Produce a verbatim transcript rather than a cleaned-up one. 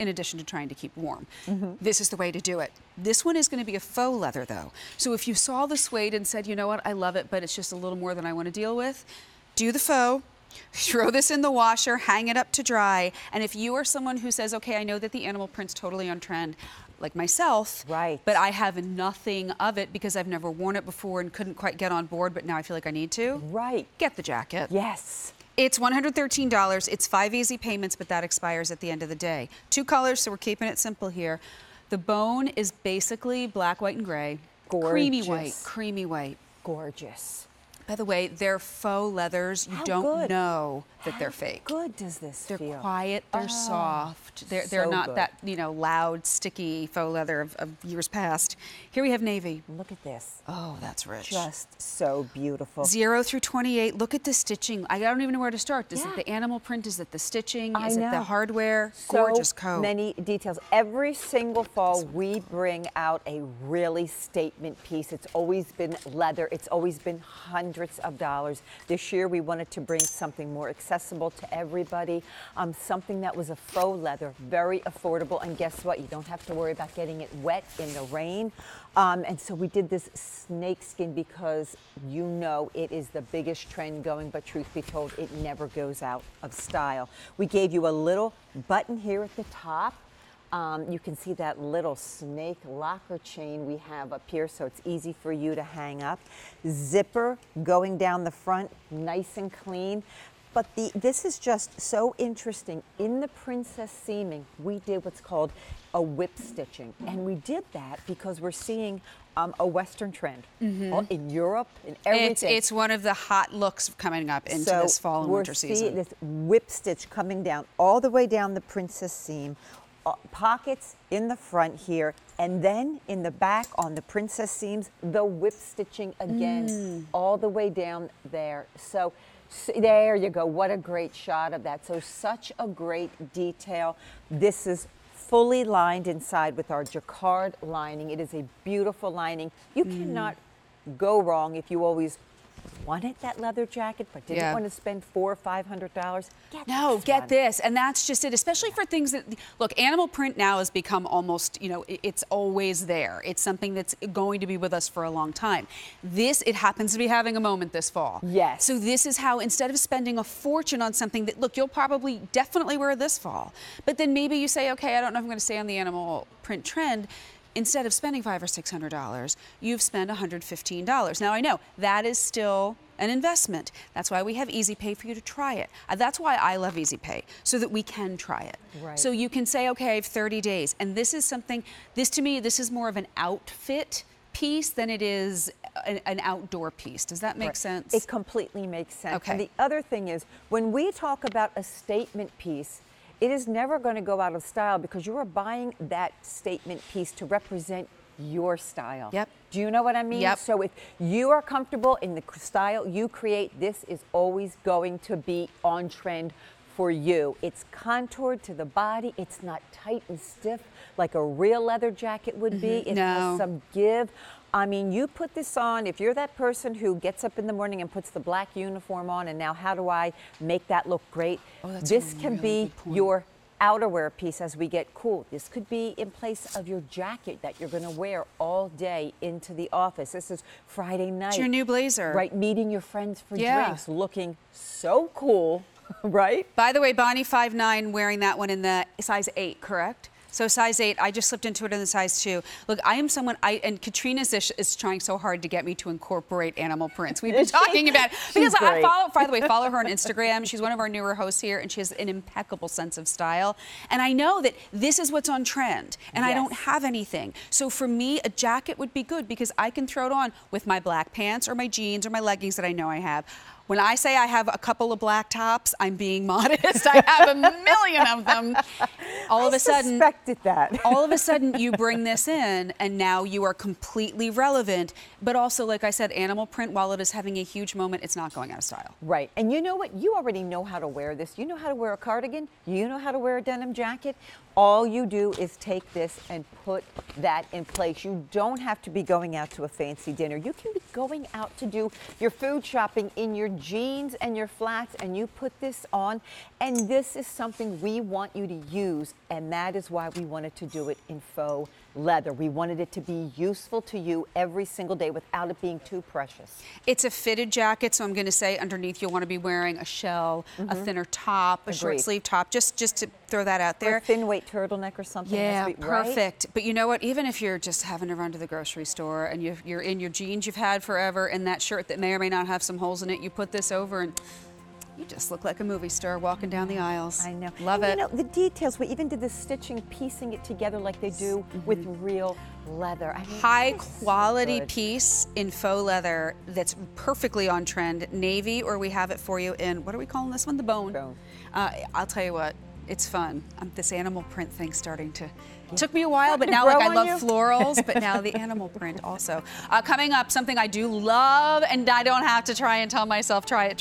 in addition to trying to keep warm. Mm-hmm. This is the way to do it. This one is going to be a faux leather, though. So if you saw the suede and said, you know what, I love it, but it's just a little more than I want to deal with, do the faux, throw this in the washer, hang it up to dry. And if you are someone who says, okay, I know that the animal print's totally on trend, like myself, right, but I have nothing of it because I've never worn it before and couldn't quite get on board, but now I feel like I need to, right, get the jacket. Yes. It's one hundred thirteen dollars, it's five easy payments, but that expires at the end of the day. Two colors, so we're keeping it simple here. The bone is basically black, white, and gray. Gorgeous. Creamy white, creamy white. Gorgeous. By the way, they're faux leathers. You How don't good. know that How they're fake. good does this they're feel? They're quiet, they're oh, soft. They're, they're so not good. that, you know, loud, sticky faux leather of, of years past. Here we have navy. Look at this. Oh, that's rich. Just so beautiful. Zero through twenty-eight. Look at the stitching. I don't even know where to start. Is yeah. it the animal print? Is it the stitching? I is know. it the hardware? So Gorgeous coat. Many details. Every single fall, we bring out a really statement piece. It's always been leather. It's always been hundreds of dollars. This year we wanted to bring something more accessible to everybody, um, something that was a faux leather, very affordable, and guess what? You don't have to worry about getting it wet in the rain. Um, and so we did this snake skin because you know it is the biggest trend going, but truth be told, it never goes out of style. We gave you a little button here at the top. Um, you can see that little snake locker chain we have up here, so it's easy for you to hang up. Zipper going down the front, nice and clean. But the, this is just so interesting. In the princess seaming, we did what's called a whip stitching. And we did that because we're seeing um, a Western trend mm-hmm. in Europe, in everything. It's, it's one of the hot looks coming up into so this fall and winter season. We're seeing this whip stitch coming down all the way down the princess seam, pockets in the front here, and then in the back on the princess seams, the whip stitching again, mm. all the way down there. So, so there you go. What a great shot of that. So such a great detail. This is fully lined inside with our jacquard lining. It is a beautiful lining. You mm. cannot go wrong if you always wanted that leather jacket, but didn't yeah. want to spend four or five hundred dollars. No, this get one. this, and that's just it. Especially yeah. for things that look, animal print now has become almost, you know, it's always there. It's something that's going to be with us for a long time. This, it happens to be having a moment this fall. Yes. So this is how, instead of spending a fortune on something that look, you'll probably definitely wear this fall, but then maybe you say, okay, I don't know if I'm going to stay on the animal print trend. Instead of spending five or six hundred dollars, you've spent one hundred fifteen dollars. Now I know that is still an investment. That's why we have Easy Pay for you to try it. That's why I love Easy Pay, so that we can try it. Right. So you can say, okay, I have thirty days, and this is something. This to me, this is more of an outfit piece than it is an, an outdoor piece. Does that make right. sense? It completely makes sense. Okay. And the other thing is, when we talk about a statement piece, it is never going to go out of style because you are buying that statement piece to represent your style. Yep. Do you know what I mean? Yep. So if you are comfortable in the style you create, this is always going to be on trend for you. It's contoured to the body. It's not tight and stiff like a real leather jacket would be. Mm-hmm. It no. has some give. I mean, you put this on, if you're that person who gets up in the morning and puts the black uniform on and now how do I make that look great? Oh, that's this can be your outerwear piece as we get cool. This could be in place of your jacket that you're going to wear all day into the office. This is Friday night. It's your new blazer. Right, meeting your friends for yeah. drinks, looking so cool, right? By the way, Bonnie five nine wearing that one in the size eight, correct? So size eight, I just slipped into it in the size two. Look, I am someone, I and Katrina is, is trying so hard to get me to incorporate animal prints. We've been talking about it. Because I follow, by the way, follow her on Instagram. She's one of our newer hosts here, and she has an impeccable sense of style. And I know that this is what's on trend, and yes. I don't have anything. So for me, a jacket would be good because I can throw it on with my black pants or my jeans or my leggings that I know I have. When I say I have a couple of black tops, I'm being modest. I have a million of them. All of a sudden, I suspected that. All of a sudden, you bring this in, and now you are completely relevant. But also, like I said, animal print, while it is having a huge moment, it's not going out of style. Right. And you know what? You already know how to wear this. You know how to wear a cardigan. You know how to wear a denim jacket. All you do is take this and put that in place. You don't have to be going out to a fancy dinner. You can be going out to do your food shopping in your jeans and your flats, and you put this on. And this is something we want you to use, and that is why we wanted to do it in faux leather. We wanted it to be useful to you every single day without it being too precious. It's a fitted jacket, so I'm going to say underneath you'll want to be wearing a shell, mm-hmm. a thinner top, a Agreed. short sleeve top, just, just to throw that out there. Or a thin weight turtleneck or something. Yeah, be, perfect. Right? But you know what? Even if you're just having to run to the grocery store and you've, you're in your jeans you've had forever and that shirt that may or may not have some holes in it, you put this over and you just look like a movie star walking down the aisles. I know. Love and it. You know, the details. We even did the stitching, piecing it together like they do mm-hmm. with real leather. I mean, high quality so piece in faux leather that's perfectly on trend. Navy, or we have it for you in, what are we calling this one? The bone. bone. Uh, I'll tell you what. It's fun. Um, this animal print thing starting to, it took me a while, but now like I love you. florals, but now the animal print also. Uh, coming up, something I do love and I don't have to try and tell myself, try it, try